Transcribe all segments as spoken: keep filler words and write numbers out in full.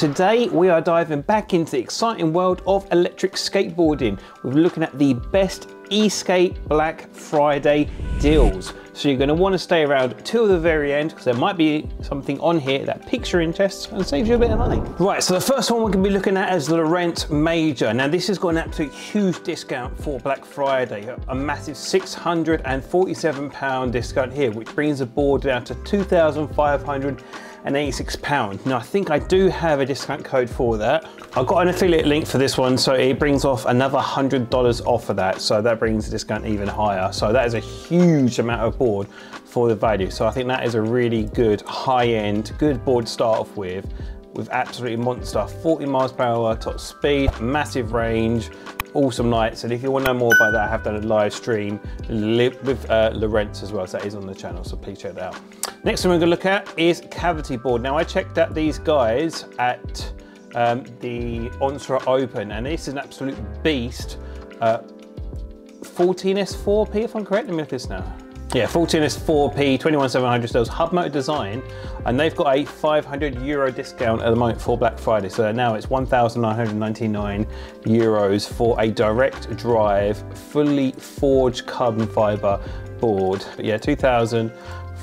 Today we are diving back into the exciting world of electric skateboarding. We're looking at the best e-skate Black Friday deals. So you're going to want to stay around till the very end because there might be something on here that piques your interest and saves you a bit of money. Right, so the first one we're going to be looking at is Lorenz Majer. Now this has got an absolute huge discount for Black Friday, a massive six hundred and forty-seven pound discount here, which brings the board down to two thousand five hundred and eighty-six pounds. Now I think I do have a discount code for that. I've got an affiliate link for this one, so it brings off another one hundred dollars off of that, so that brings the discount even higher. So that is a huge amount of board for the value. So I think that is a really good high-end, good board to start off with, with absolutely monster forty miles per hour top speed, massive range, awesome lights. And if you want to know more about that, I have done a live stream with uh, Lorenz as well, so that is on the channel, so please check that out. Next one we're going to look at is Cavity board. Now I checked out these guys at um, the Onsra Open, and this is an absolute beast. Uh, fourteen S four P, if I'm correct, let me look at this now. Yeah, fourteen S four P, twenty-one seven hundred sales, hub motor design, and they've got a five hundred euro discount at the moment for Black Friday. So now it's one thousand nine hundred ninety-nine euros for a direct drive, fully forged carbon fiber board. But yeah, two thousand,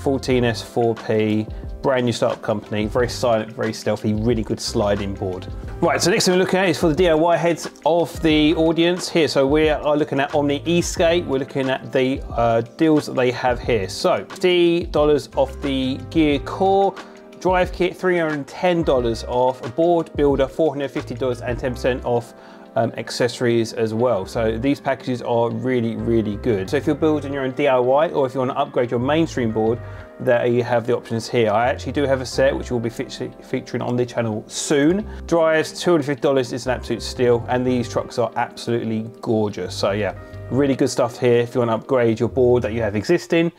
fourteen S four P, brand new startup company, very silent, very stealthy, really good sliding board. Right, so next thing we're looking at is for the D I Y heads of the audience here. So we are looking at Omni Escape. We're looking at the uh, deals that they have here. So fifty dollars off the gear core, drive kit three hundred and ten dollars off, a board builder four hundred and fifty dollars, and ten percent off Um, accessories as well. So these packages are really, really good. So if you're building your own D I Y, or if you want to upgrade your mainstream board, there you have the options here. I actually do have a set which will be fe featuring on the channel soon. Drives two hundred and fifty dollars is an absolute steal, and these trucks are absolutely gorgeous. So yeah, really good stuff here if you want to upgrade your board that you have existing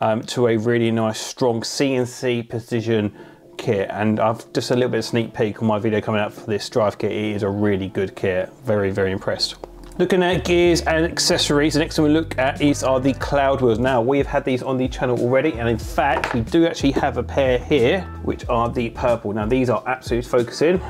um, to a really nice strong C N C precision kit. And I've just a little bit of sneak peek on my video coming out for this drive kit. It is a really good kit, very very impressed. Looking at gears and accessories, the next one we look at is are the Cloud Wheels. Now we've had these on the channel already, and in fact we do actually have a pair here which are the purple. Now these are absolute focusing.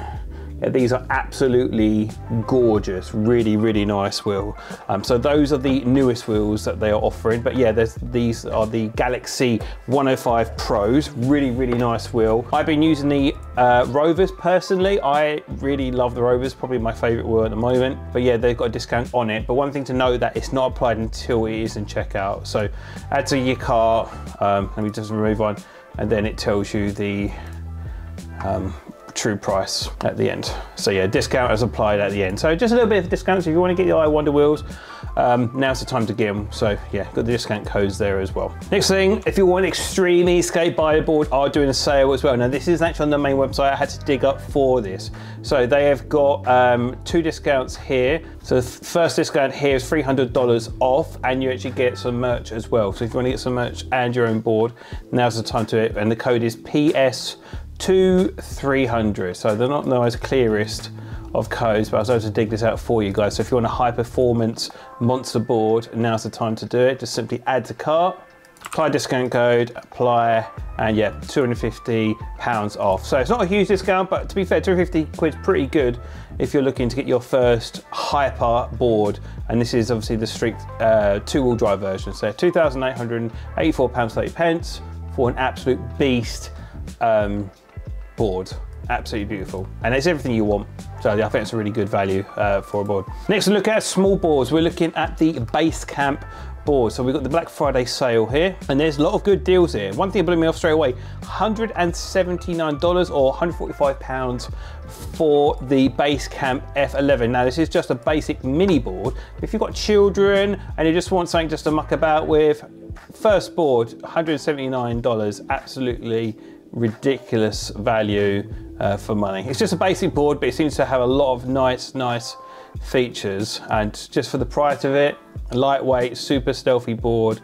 Yeah, these are absolutely gorgeous, really, really nice wheel. Um, so those are the newest wheels that they are offering. But yeah, there's, these are the Galaxy one oh five Pros, really, really nice wheel. I've been using the uh, Rovers personally. I really love the Rovers, probably my favorite wheel at the moment. But yeah, they've got a discount on it. But one thing to note, that it's not applied until it is in checkout. So add to your cart, um, let me just remove one, and then it tells you the, um, true price at the end. So yeah, discount is applied at the end. So just a little bit of discounts if you want to get your I Wonder wheels. Um, now's the time to get them. So yeah, got the discount codes there as well. Next thing, if you want Extreme Escape Buyer Board, are doing a sale as well. Now this is actually on the main website. I had to dig up for this. So they have got um, two discounts here. So the first discount here is three hundred dollars off, and you actually get some merch as well. So if you want to get some merch and your own board, now's the time to it. And the code is P S two three hundred. So they're not the most clearest of codes, but I was able to dig this out for you guys. So if you want a high performance monster board, now's the time to do it. Just simply add to cart, apply discount code, apply, and yeah, two hundred and fifty pounds off. So it's not a huge discount, but to be fair, two hundred and fifty quid's pretty good if you're looking to get your first hyper board. And this is obviously the street uh, two wheel drive version. So two thousand eight hundred and eighty-four pounds thirty for an absolute beast um, board. Absolutely beautiful, and it's everything you want. So I think it's a really good value uh, for a board. Next we look at small boards. We're looking at the Basecamp board. So we've got the Black Friday sale here, and there's a lot of good deals here. One thing that blew me off straight away, one hundred and seventy-nine dollars or one hundred and forty-five pounds for the Basecamp F eleven. Now this is just a basic mini board. If you've got children and you just want something just to muck about with, first board, one hundred and seventy-nine dollars, absolutely ridiculous value uh, for money. It's just a basic board, but it seems to have a lot of nice, nice features. And just for the price of it, lightweight, super stealthy board,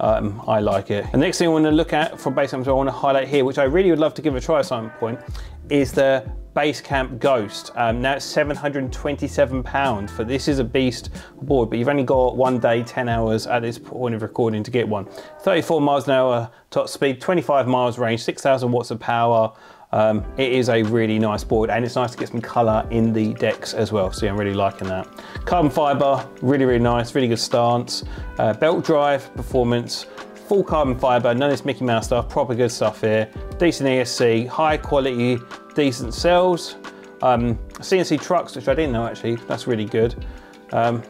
um, I like it. The next thing I want to look at from Basecamp, so I want to highlight here, which I really would love to give a try at some point, is the Basecamp Ghost. Um, now it's seven hundred and twenty-seven pounds for this. Is a beast board, but you've only got one day, ten hours at this point of recording to get one. thirty-four miles an hour top speed, twenty-five miles range, six thousand watts of power, Um, it is a really nice board, and it's nice to get some color in the decks as well. So yeah, I'm really liking that. Carbon fiber, really, really nice, really good stance. Uh, belt drive, performance, full carbon fiber, none of this Mickey Mouse stuff, proper good stuff here. Decent E S C, high quality, decent cells. Um, C N C trucks, which I didn't know actually, that's really good. Um,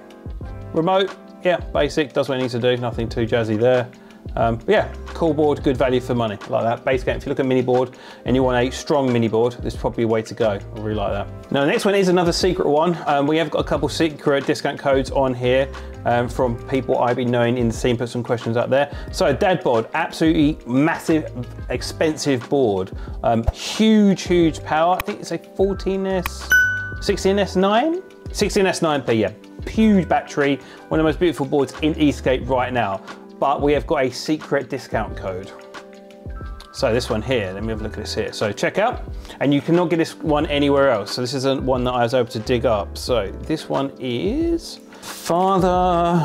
remote, yeah, basic, does what it needs to do, nothing too jazzy there. Um, but yeah, cool board, good value for money, like that. Basecamp, if you look at mini board and you want a strong mini board, this is probably a way to go. I really like that. Now the next one is another secret one. Um, we have got a couple secret discount codes on here um, from people I've been knowing in the scene, put some questions out there. So dad board, absolutely massive, expensive board. Um, huge, huge power. I think it's a fourteen S, sixteen S nine, sixteen S nine P, yeah. Huge battery, one of the most beautiful boards in Escape right now. But we have got a secret discount code. So this one here, let me have a look at this here. So check out, and you cannot get this one anywhere else. So this isn't one that I was able to dig up. So this one is Father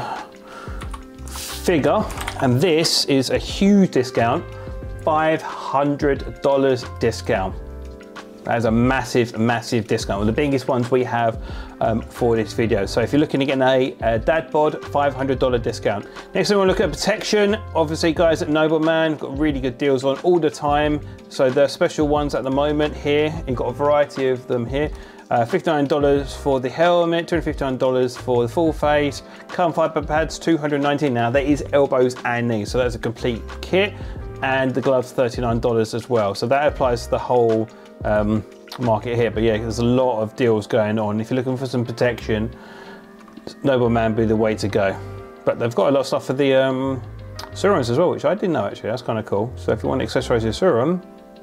Figure, and this is a huge discount, five hundred dollars discount. That is a massive, massive discount. One of the biggest ones we have um, for this video. So if you're looking to get a, a dad bod, five hundred dollars discount. Next, we want to look at protection. Obviously, guys at Nobleman got really good deals on all the time. So there are special ones at the moment here, and got a variety of them here. Uh, fifty-nine dollars for the helmet, two hundred fifty-nine dollars for the full face. Carbon fiber pads, two hundred nineteen dollars. Now that is elbows and knees, so that's a complete kit. And the gloves, thirty-nine dollars as well. So that applies to the whole um market here, but yeah, there's a lot of deals going on. If you're looking for some protection, Nobleman be the way to go. But they've got a lot of stuff for the um serums as well, which I didn't know actually. That's kind of cool. So if you want to accessorize your serum,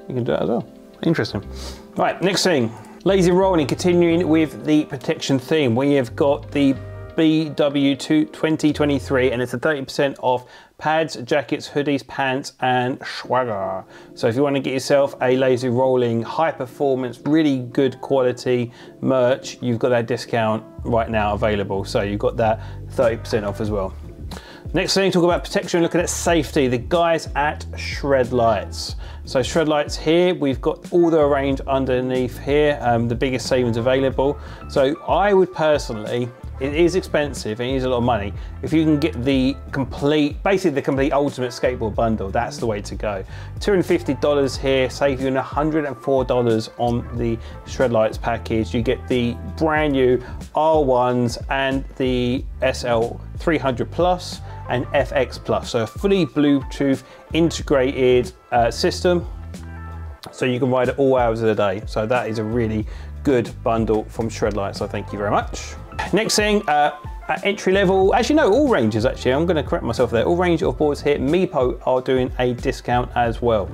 you can do that as well. Interesting. Right, next thing, Lazy Rolling, continuing with the protection theme. We have got the B W two twenty twenty-three, and it's a thirty percent off pads, jackets, hoodies, pants, and swagger. So if you want to get yourself a Lazy Rolling, high performance, really good quality merch, you've got that discount right now available. So you've got that thirty percent off as well. Next thing, talk about protection, looking at safety, the guys at Shred Lights. So Shred Lights here, we've got all the range underneath here, um, the biggest savings available. So I would personally, it is expensive and it is a lot of money. If you can get the complete, basically the complete ultimate skateboard bundle, that's the way to go. two hundred fifty dollars here, save you one hundred and four dollars on the Shred Lights package. You get the brand new R ones and the S L three hundred plus and F X plus. So a fully Bluetooth integrated uh, system. So you can ride it all hours of the day. So that is a really good bundle from Shred Lights. So thank you very much. Next thing, uh, at entry level, actually no, all ranges actually, I'm gonna correct myself there, all range of boards here, Meepo are doing a discount as well.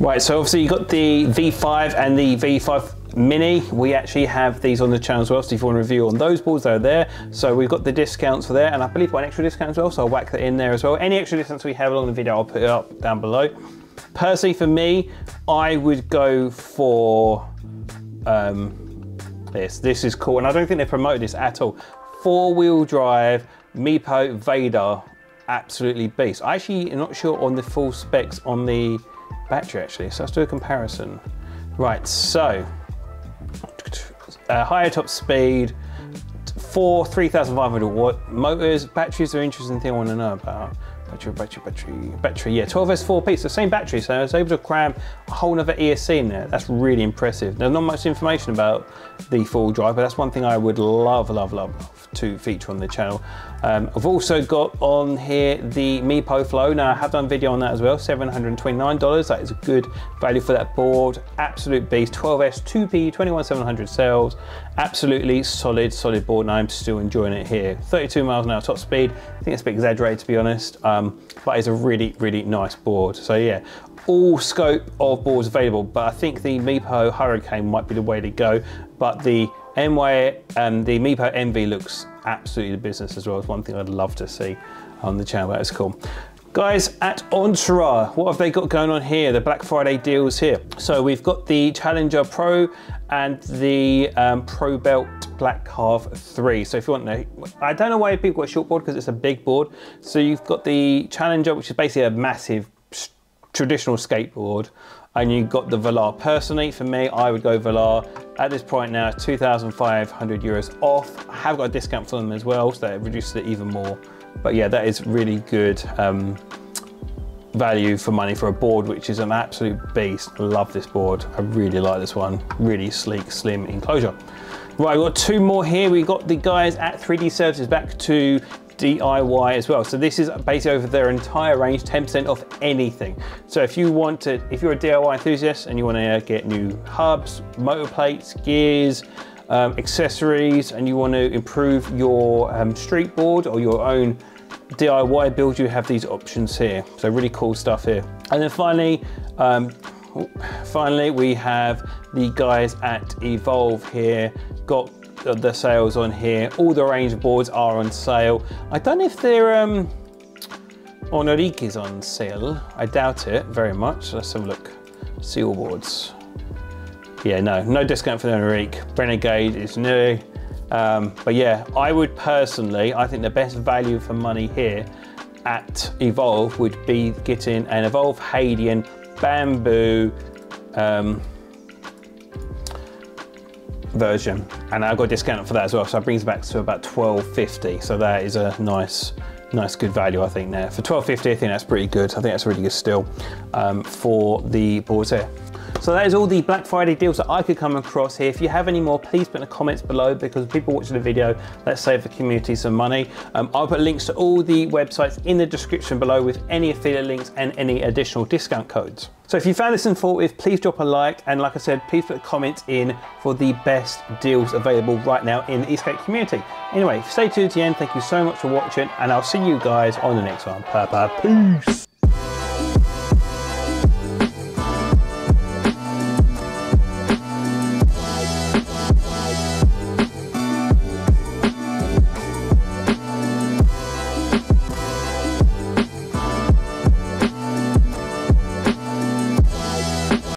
Right, so obviously you've got the V five and the V five Mini, we actually have these on the channel as well, so if you want to review on those boards, they're there. So we've got the discounts for there, and I believe one extra discount as well, so I'll whack that in there as well. Any extra discounts we have along the video, I'll put it up down below. Personally for me, I would go for, um, This. This is cool, and I don't think they promote this at all. Four-wheel drive, Meepo Vader, absolutely beast. I actually am not sure on the full specs on the battery actually, so let's do a comparison. Right, so uh, higher top speed, four three thousand five hundred watt motors. Batteries are an interesting thing I want to know about. Battery, battery, battery, battery, yeah, twelve S four P, so same battery, so I was able to cram a whole nother E S C in there. That's really impressive. There's not much information about the full drive, but that's one thing I would love, love, love, love to feature on the channel. Um, I've also got on here the Meepo Flow. Now I have done a video on that as well, seven hundred twenty-nine dollars. That is a good value for that board. Absolute beast, twelve S two P, twenty-one seven hundred cells. Absolutely solid, solid board, and I'm still enjoying it here. thirty-two miles an hour top speed. I think it's a bit exaggerated to be honest. Um, Um, but it's a really, really nice board. So yeah, all scope of boards available, but I think the Meepo Hurricane might be the way to go. But the M Y, um, the Meepo Envy looks absolutely the business as well. It's one thing I'd love to see on the channel, that is cool. Guys at Onsra, what have they got going on here? The Black Friday deals here. So we've got the Challenger Pro and the um, Pro Belt Black Half three. So if you want to know, I don't know why people got a short board because it's a big board. So you've got the Challenger, which is basically a massive traditional skateboard. and you got the Velar. Personally, for me, I would go Velar. At this point now, it's two thousand five hundred euros off. I have got a discount for them as well, so that reduces it even more. But yeah, that is really good um, value for money for a board, which is an absolute beast. Love this board. I really like this one. Really sleek, slim enclosure. Right, we've got two more here. We've got the guys at three D Services back to D I Y as well. So this is basically over their entire range, ten percent off anything. So if you want to, if you're a D I Y enthusiast and you want to get new hubs, motor plates, gears, um, accessories, and you want to improve your um, street board or your own D I Y build, you have these options here. So really cool stuff here. And then finally, um, finally we have the guys at Evolve here. Got the sales on here. All the range of boards are on sale. I don't know if they're um, Onorique is on sale. I doubt it very much. Let's have a look. See all boards. Yeah, no, no discount for the Onorique. Renegade is new. Um, but yeah, I would personally, I think the best value for money here at Evolve would be getting an Evolve Hadian bamboo um, version, and I got a discount for that as well, so it brings it back to about twelve fifty. So that is a nice, nice good value, I think. There for twelve fifty, I think that's pretty good. I think that's a really good steal um, for the boards here. So that is all the Black Friday deals that I could come across here. If you have any more, please put in the comments below, because people watching the video, let's save the community some money. Um, I'll put links to all the websites in the description below with any affiliate links and any additional discount codes. So if you found this informative, please drop a like, and like I said, please put a comment in for the best deals available right now in the East Gate community. Anyway, stay tuned to the end. Thank you so much for watching, and I'll see you guys on the next one. Bye bye, peace.